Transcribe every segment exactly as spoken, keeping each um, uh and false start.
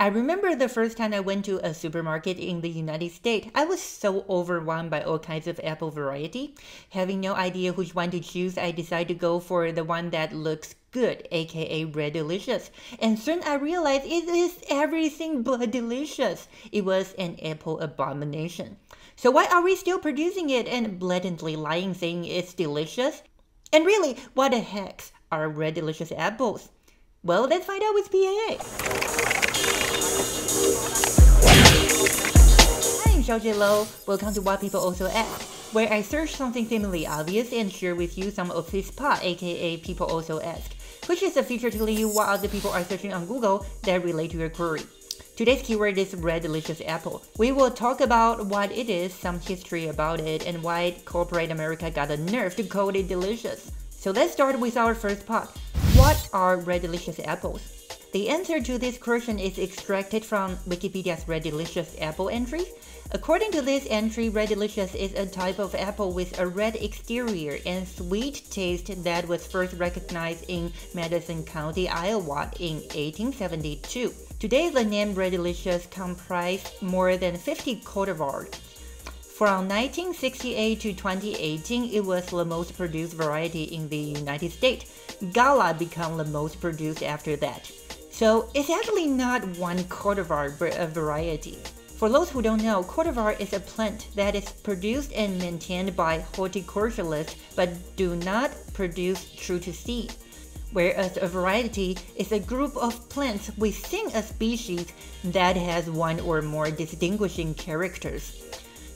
I remember the first time I went to a supermarket in the United States, I was so overwhelmed by all kinds of apple variety. Having no idea which one to choose, I decided to go for the one that looks good, aka Red Delicious, and soon I realized it is everything but delicious. It was an apple abomination. So why are we still producing it and blatantly lying saying it's delicious? And really, what the heck are Red Delicious apples? Well, let's find out with P A A. I'm Xiaojie Lo. Welcome to What People Also Ask, where I search something seemingly obvious and share with you some of this pot, aka People Also Ask, which is a feature telling you what other people are searching on Google that relate to your query. Today's keyword is Red Delicious apple. We will talk about what it is, some history about it, and why corporate America got the nerve to call it delicious. So let's start with our first pot. What are Red Delicious apples? The answer to this question is extracted from Wikipedia's Red Delicious apple entry. According to this entry, Red Delicious is a type of apple with a red exterior and sweet taste that was first recognized in Madison County, Iowa in eighteen seventy-two. Today, the name Red Delicious comprises more than fifty cultivars. From nineteen sixty-eight to twenty eighteen, it was the most produced variety in the United States. Gala became the most produced after that. So it's actually not one cultivar but a variety. For those who don't know, cultivar is a plant that is produced and maintained by horticulturalists but do not produce true to seed, whereas a variety is a group of plants within a species that has one or more distinguishing characters.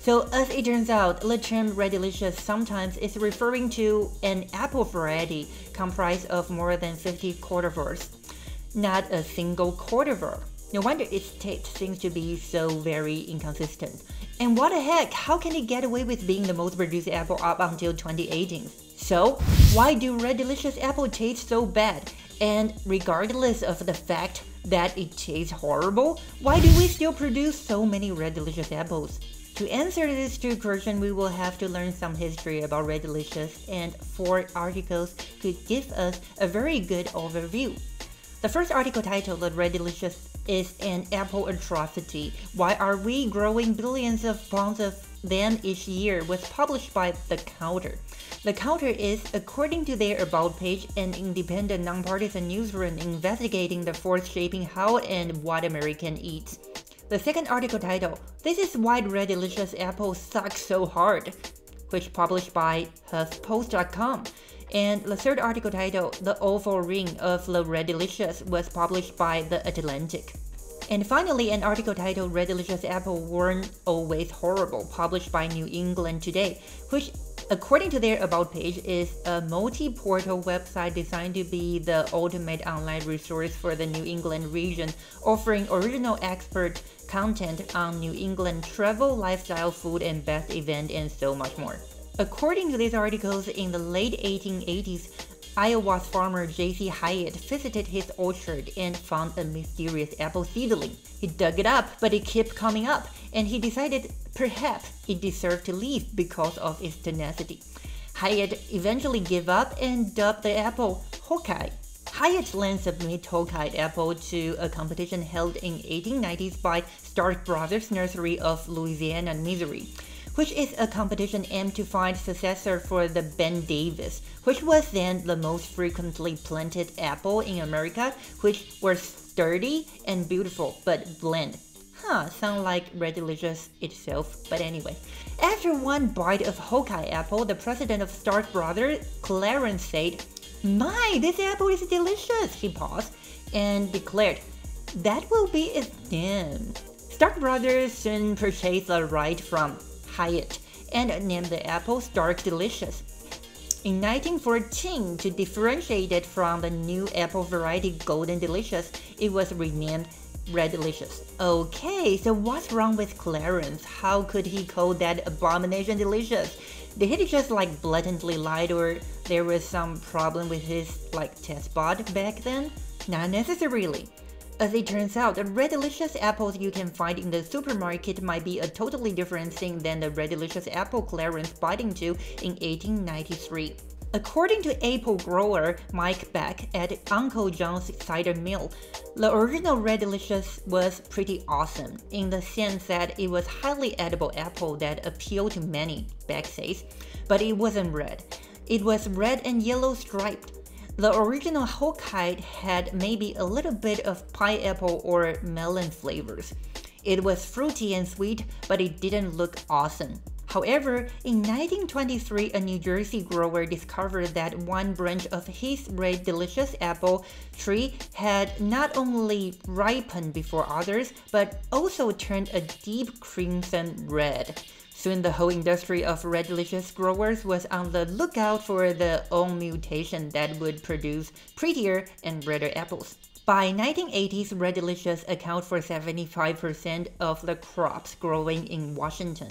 So as it turns out, the term Red Delicious sometimes is referring to an apple variety comprised of more than fifty cultivars. Not a single cultivar. No wonder its taste seems to be so very inconsistent. And what the heck, how can it get away with being the most produced apple up until twenty eighteen? So, why do Red Delicious apple taste so bad? And regardless of the fact that it tastes horrible, why do we still produce so many Red Delicious apples? To answer this two question, we will have to learn some history about Red Delicious, and four articles could give us a very good overview. The first article titled "The Red Delicious is an Apple Atrocity. Why are we growing billions of pounds of them each year?" was published by The Counter. The Counter is, according to their About page, an independent nonpartisan newsroom investigating the force shaping how and what American eats. The second article titled "This is Why Red Delicious Apple Sucks So Hard," which published by HuffPost dot com. And the third article titled "The Oval Ring of the Red Delicious" was published by The Atlantic. And finally, an article titled "Red Delicious Apple Weren't Always Horrible," published by New England Today, which, according to their About page, is a multi-portal website designed to be the ultimate online resource for the New England region, offering original expert content on New England travel, lifestyle, food, and best event, and so much more. According to these articles, in the late eighteen eighties, Iowa's farmer J C Hyatt visited his orchard and found a mysterious apple seedling. He dug it up, but it kept coming up, and he decided perhaps it deserved to leave because of its tenacity. Hyatt eventually gave up and dubbed the apple Hawkeye. Hyatt then submitted Hawkeye apple to a competition held in eighteen nineties by Stark Brothers Nursery of Louisiana, Missouri, which is a competition aimed to find successor for the Ben Davis, which was then the most frequently planted apple in America, which was sturdy and beautiful, but bland. Huh, sound like Red Delicious itself, but anyway. After one bite of Hawkeye apple, the president of Stark Brothers, Clarence, said, "My, this apple is delicious," he paused, and declared, "That will be its name." Stark Brothers soon purchased the right from Hyatt and named the apple Dark Delicious. In nineteen fourteen, to differentiate it from the new apple variety Golden Delicious, it was renamed Red Delicious. Okay, so what's wrong with Clarence? How could he call that abomination delicious? Did he just like blatantly lie, or there was some problem with his like test bot back then? Not necessarily. As it turns out, the Red Delicious apples you can find in the supermarket might be a totally different thing than the Red Delicious apple Clarence bit into in eighteen ninety-three. According to apple grower Mike Beck at Uncle John's Cider Mill, the original Red Delicious was pretty awesome, in the sense that it was highly edible apple that appealed to many, Beck says, but it wasn't red. It was red and yellow striped. The original Hawkeye had maybe a little bit of pineapple or melon flavors. It was fruity and sweet, but it didn't look awesome. However, in nineteen twenty-three, a New Jersey grower discovered that one branch of his Red Delicious apple tree had not only ripened before others, but also turned a deep crimson red. Soon the whole industry of Red Delicious growers was on the lookout for their own mutation that would produce prettier and redder apples. By nineteen eighties, Red Delicious account for seventy-five percent of the crops growing in Washington.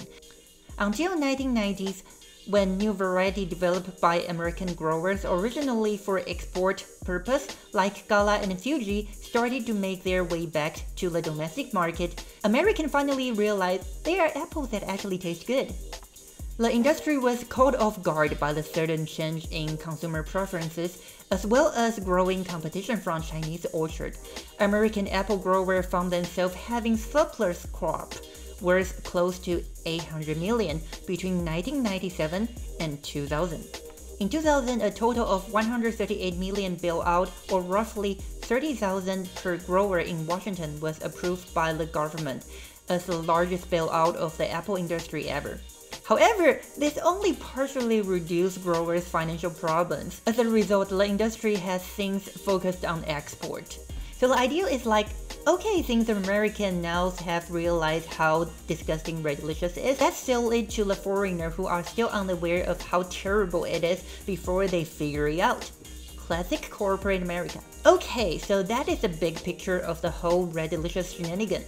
Until nineteen nineties, when new variety developed by American growers originally for export purpose, like Gala and Fuji, started to make their way back to the domestic market, American finally realized they are apples that actually taste good. The industry was caught off guard by the sudden change in consumer preferences, as well as growing competition from Chinese orchards. American apple growers found themselves having surplus crop worth close to eight hundred million dollars between nineteen ninety-seven and two thousand. In two thousand, a total of one hundred thirty-eight million dollars bailout, or roughly thirty thousand dollars per grower in Washington, was approved by the government as the largest bailout of the apple industry ever. However, this only partially reduced growers' financial problems. As a result, the industry has since focused on export. So the idea is like, okay, since Americans now have realized how disgusting Red Delicious is, let's sell it to the foreigners who are still unaware of how terrible it is before they figure it out. Classic corporate America. Okay, so that is the big picture of the whole Red Delicious shenanigan.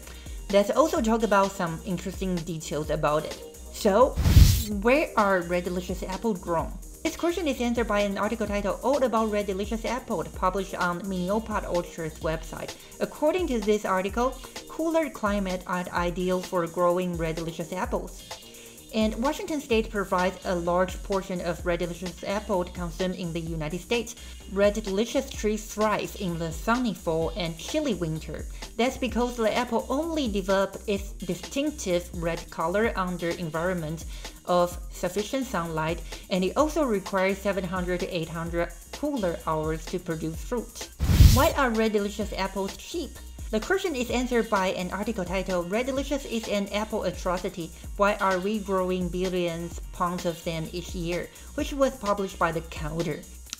Let's also talk about some interesting details about it. So, where are Red Delicious apples grown? This question is answered by an article titled All About Red Delicious Apple, published on Minnetonka Orchards website. According to this article, cooler climate are ideal for growing Red Delicious apples. And Washington state provides a large portion of Red Delicious apple consumed in the United States. Red Delicious trees thrive in the sunny fall and chilly winter. That's because the apple only develops its distinctive red color under environment of sufficient sunlight, and it also requires seven hundred to eight hundred cooler hours to produce fruit. Why are Red Delicious apples cheap? The question is answered by an article titled Red Delicious is an Apple Atrocity, Why Are We Growing Billions Pounds of Them Each Year?, which was published by The Counter.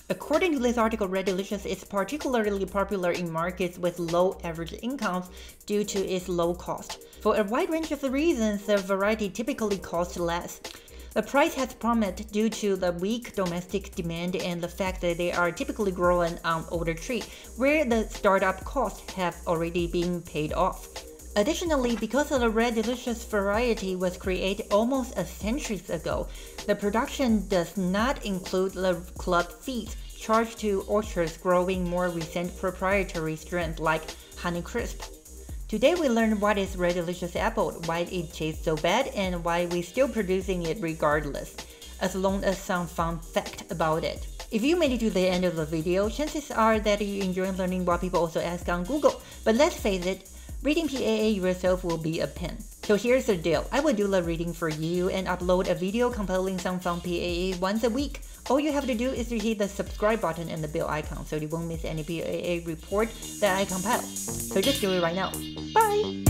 According to this article, Red Delicious is particularly popular in markets with low average incomes due to its low cost. For a wide range of reasons, the variety typically costs less. The price has plummeted due to the weak domestic demand and the fact that they are typically grown on older trees, where the startup costs have already been paid off. Additionally, because the Red Delicious variety was created almost a century ago, the production does not include the club fees charged to orchards growing more recent proprietary strains like Honeycrisp. Today we learned what is Red Delicious apple, why it tastes so bad, and why we're still producing it regardless, as long as some fun fact about it. If you made it to the end of the video, chances are that you enjoyed learning what people also ask on Google, but let's face it, reading P A A yourself will be a pain. So here's the deal, I will do the reading for you and upload a video compiling some fun P A A once a week. All you have to do is to hit the subscribe button and the bell icon so you won't miss any P A A report that I compile. So just do it right now. Bye!